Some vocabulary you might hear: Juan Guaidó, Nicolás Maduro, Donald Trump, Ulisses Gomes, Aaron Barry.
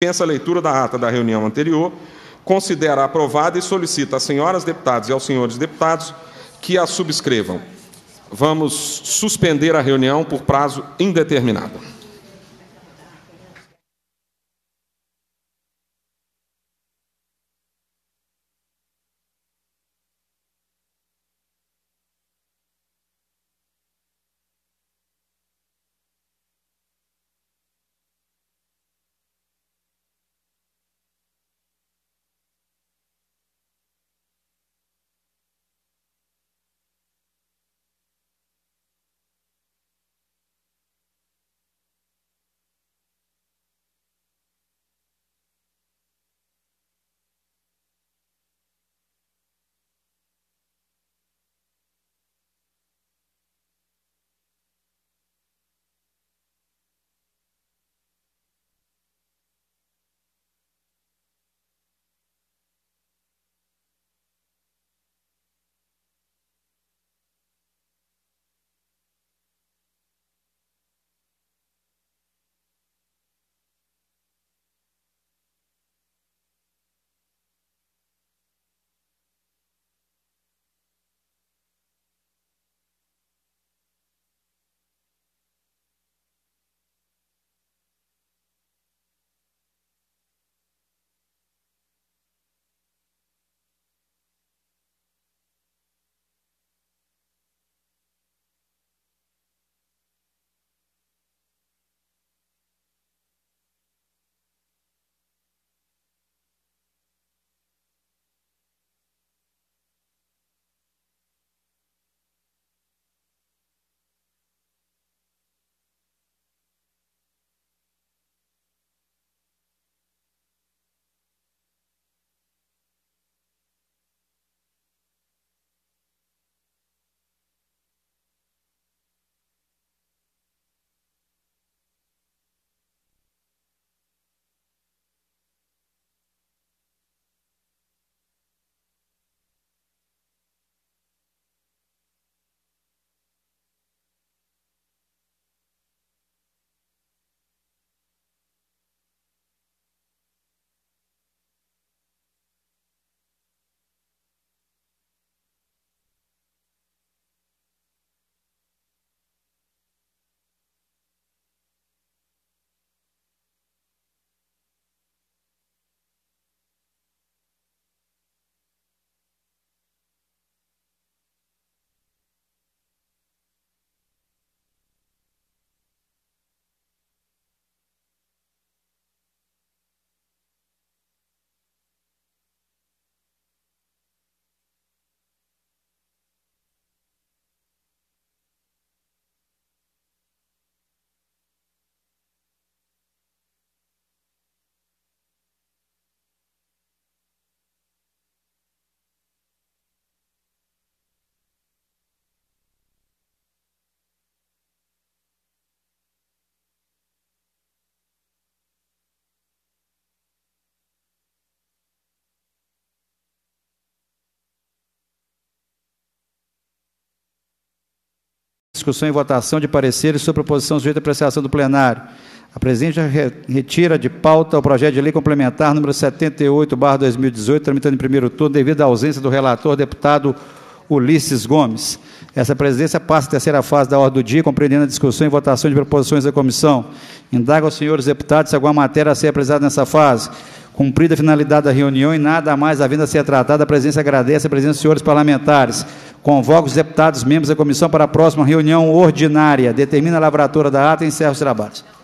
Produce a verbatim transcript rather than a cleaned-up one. Pensa a leitura da ata da reunião anterior, considera aprovada e solicita às senhoras deputadas e aos senhores deputados que a subscrevam. Vamos suspender a reunião por prazo indeterminado. Discussão e votação de pareceres sobre proposição sujeita à apreciação do plenário. A presidente retira de pauta o projeto de lei complementar número setenta e oito barra dois mil e dezoito, tramitando em primeiro turno devido à ausência do relator deputado Ulisses Gomes. Essa presidência passa à terceira fase da ordem do dia, compreendendo a discussão e votação de proposições da comissão. Indaga aos senhores deputados se alguma matéria a ser apresentada nessa fase. Cumprida a finalidade da reunião e nada mais havendo a ser tratada, a presidência agradece a presença dos senhores parlamentares. Convoca os deputados membros da comissão para a próxima reunião ordinária. Determina a lavratura da ata e encerra os trabalhos.